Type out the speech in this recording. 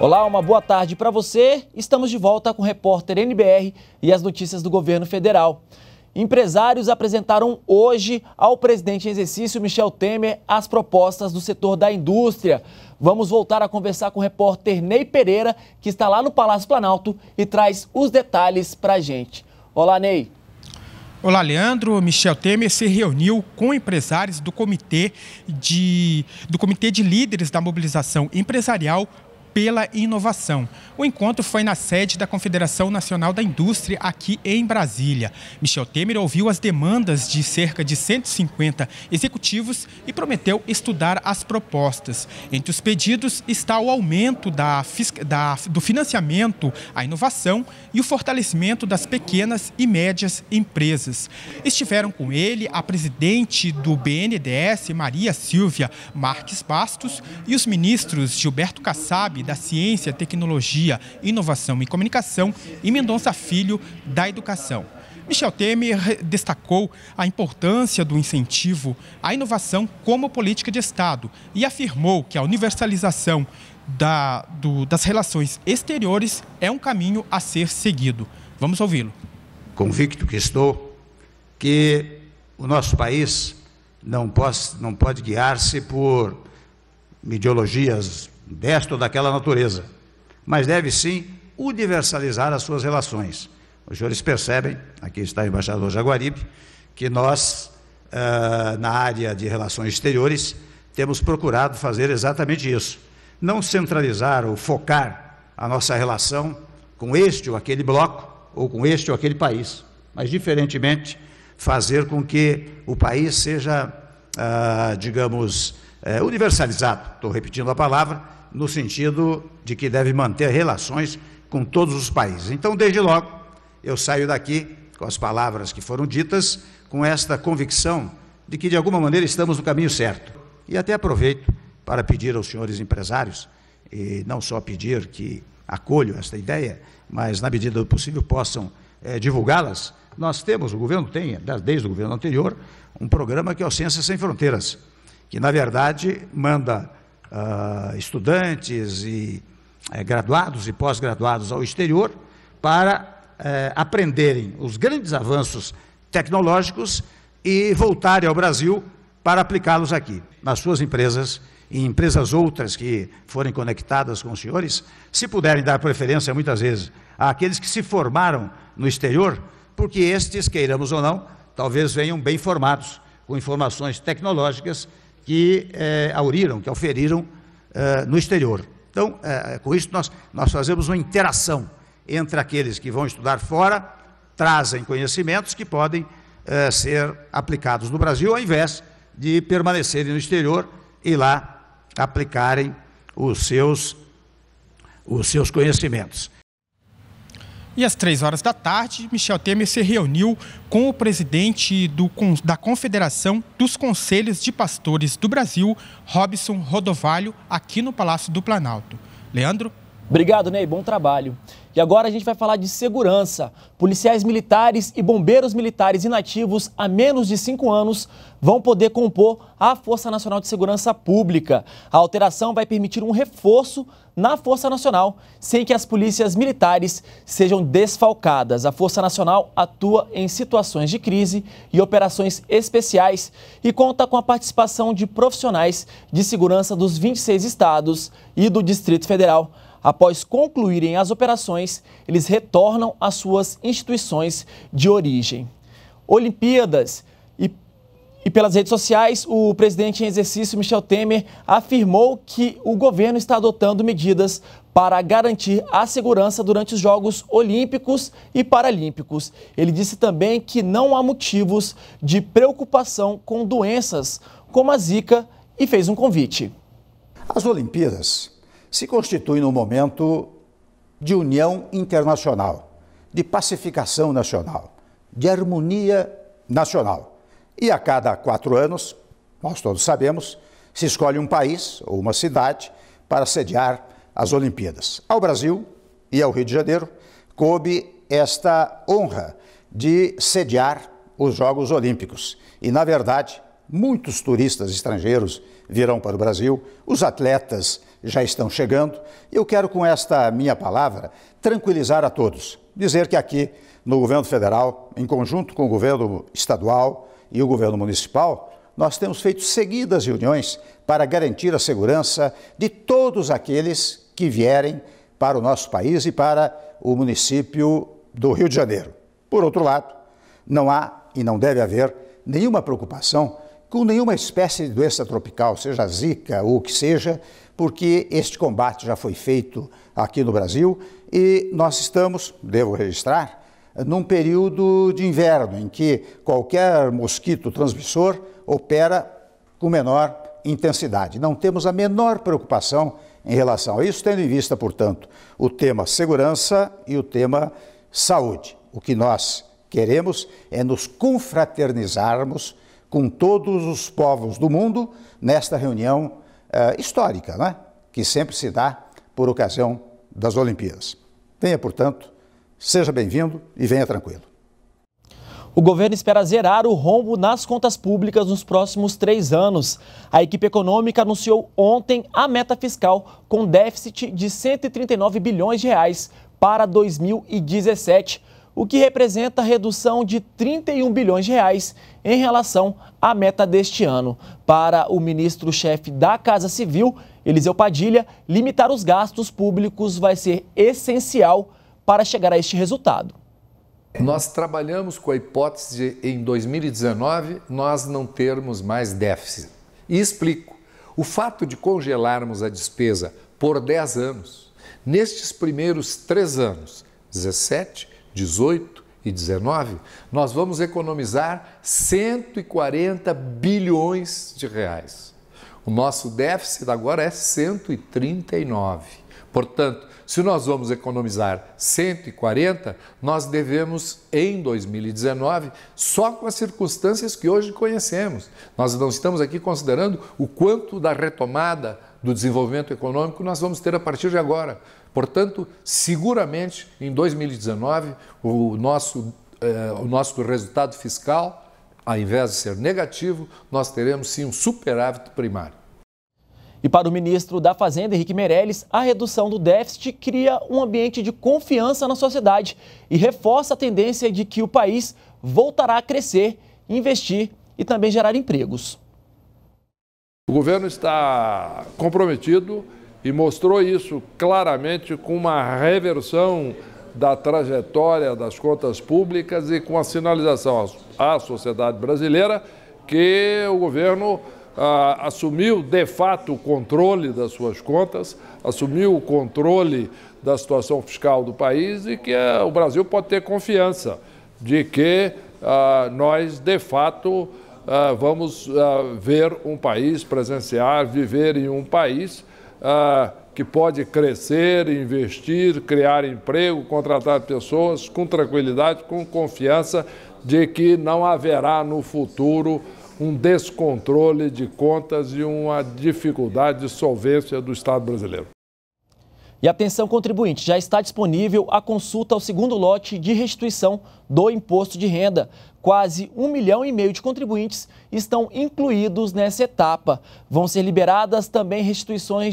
Olá, uma boa tarde para você. Estamos de volta com o repórter NBR e as notícias do governo federal. Empresários apresentaram hoje ao presidente em exercício, Michel Temer, as propostas do setor da indústria. Vamos voltar a conversar com o repórter Ney Pereira, que está lá no Palácio Planalto e traz os detalhes para a gente. Olá, Ney. Olá, Leandro. Michel Temer se reuniu com empresários do Comitê de Líderes da Mobilização Empresarial pela Inovação. O encontro foi na sede da Confederação Nacional da Indústria, aqui em Brasília. Michel Temer ouviu as demandas de cerca de 150 executivos e prometeu estudar as propostas. Entre os pedidos está o aumento do financiamento à inovação e o fortalecimento das pequenas e médias empresas. Estiveram com ele a presidente do BNDES, Maria Silvia Marques Bastos, e os ministros Gilberto Kassab, da Ciência, Tecnologia, Inovação e Comunicação, e Mendonça Filho, da Educação. Michel Temer destacou a importância do incentivo à inovação como política de Estado e afirmou que a universalização das relações exteriores é um caminho a ser seguido. Vamos ouvi-lo. Convicto que estou que o nosso país não pode guiar-se por ideologias desta ou daquela natureza, mas deve sim universalizar as suas relações. Os senhores percebem, aqui está o embaixador Jaguaribe, que nós, na área de relações exteriores, temos procurado fazer exatamente isso. Não centralizar ou focar a nossa relação com este ou aquele bloco ou com este ou aquele país, mas, diferentemente, fazer com que o país seja, digamos, universalizado, estou repetindo a palavra, no sentido de que deve manter relações com todos os países. Então, desde logo, eu saio daqui, com as palavras que foram ditas, com esta convicção de que, de alguma maneira, estamos no caminho certo. E até aproveito para pedir aos senhores empresários, e não só pedir que acolho esta ideia, mas, na medida do possível, possam divulgá-las. Nós temos, o governo tem, desde o governo anterior, um programa que é o Ciências Sem Fronteiras, que, na verdade, manda estudantes e graduados e pós-graduados ao exterior para aprenderem os grandes avanços tecnológicos e voltarem ao Brasil para aplicá-los aqui, nas suas empresas e empresas outras que forem conectadas com os senhores, se puderem dar preferência muitas vezes àqueles que se formaram no exterior, porque estes, queiramos ou não, talvez venham bem formados, com informações tecnológicas que auferiram no exterior. Então, com isso, nós fazemos uma interação entre aqueles que vão estudar fora, trazem conhecimentos que podem ser aplicados no Brasil, ao invés de permanecerem no exterior e lá aplicarem os seus conhecimentos. E às 15h, Michel Temer se reuniu com o presidente da Confederação dos Conselhos de Pastores do Brasil, Robson Rodovalho, aqui no Palácio do Planalto. Leandro? Obrigado, Ney. Bom trabalho. E agora a gente vai falar de segurança. Policiais militares e bombeiros militares inativos há menos de 5 anos vão poder compor a Força Nacional de Segurança Pública. A alteração vai permitir um reforço na Força Nacional, sem que as polícias militares sejam desfalcadas. A Força Nacional atua em situações de crise e operações especiais e conta com a participação de profissionais de segurança dos 26 estados e do Distrito Federal. Após concluírem as operações, eles retornam às suas instituições de origem. Olimpíadas e pelas redes sociais, o presidente em exercício, Michel Temer, afirmou que o governo está adotando medidas para garantir a segurança durante os Jogos Olímpicos e Paralímpicos. Ele disse também que não há motivos de preocupação com doenças como a Zika e fez um convite. As Olimpíadas se constitui num momento de união internacional, de pacificação nacional, de harmonia nacional. E a cada 4 anos, nós todos sabemos, se escolhe um país ou uma cidade para sediar as Olimpíadas. Ao Brasil e ao Rio de Janeiro, coube esta honra de sediar os Jogos Olímpicos. E, na verdade, muitos turistas estrangeiros virão para o Brasil, os atletas já estão chegando e eu quero, com esta minha palavra, tranquilizar a todos. Dizer que aqui, no governo federal, em conjunto com o governo estadual e o governo municipal, nós temos feito seguidas reuniões para garantir a segurança de todos aqueles que vierem para o nosso país e para o município do Rio de Janeiro. Por outro lado, não há e não deve haver nenhuma preocupação com nenhuma espécie de doença tropical, seja zika ou o que seja, porque este combate já foi feito aqui no Brasil e nós estamos, devo registrar, num período de inverno em que qualquer mosquito transmissor opera com menor intensidade. Não temos a menor preocupação em relação a isso, tendo em vista, portanto, o tema segurança e o tema saúde. O que nós queremos é nos confraternizarmos com todos os povos do mundo nesta reunião histórica, né? Que sempre se dá por ocasião das Olimpíadas. Venha, portanto, seja bem-vindo e venha tranquilo. O governo espera zerar o rombo nas contas públicas nos próximos 3 anos. A equipe econômica anunciou ontem a meta fiscal com déficit de 139 bilhões de reais para 2017, o que representa redução de 31 bilhões de reais em relação à meta deste ano. Para o ministro-chefe da Casa Civil, Eliseu Padilha, limitar os gastos públicos vai ser essencial para chegar a este resultado. Nós trabalhamos com a hipótese de, em 2019, nós não termos mais déficit. E explico, o fato de congelarmos a despesa por 10 anos, nestes primeiros 3 anos, 17, 18 e 19, nós vamos economizar 140 bilhões de reais. O nosso déficit agora é 139. Portanto, se nós vamos economizar 140, nós devemos, em 2019, só com as circunstâncias que hoje conhecemos. Nós não estamos aqui considerando o quanto da retomada do desenvolvimento econômico nós vamos ter a partir de agora. Portanto, seguramente, em 2019, o nosso resultado fiscal, ao invés de ser negativo, nós teremos sim um superávit primário. E para o ministro da Fazenda, Henrique Meirelles, a redução do déficit cria um ambiente de confiança na sociedade e reforça a tendência de que o país voltará a crescer, investir e também gerar empregos. O governo está comprometido e mostrou isso claramente com uma reversão da trajetória das contas públicas e com a sinalização à sociedade brasileira que o governo assumiu de fato o controle das suas contas, assumiu o controle da situação fiscal do país e que o Brasil pode ter confiança de que nós de fato vamos ver um país, presenciar, viver em um país que pode crescer, investir, criar emprego, contratar pessoas com tranquilidade, com confiança de que não haverá no futuro um descontrole de contas e uma dificuldade de solvência do Estado brasileiro. E atenção, contribuinte, já está disponível a consulta ao segundo lote de restituição do Imposto de Renda. Quase 1,5 milhão de contribuintes estão incluídos nessa etapa. Vão ser liberadas também restituições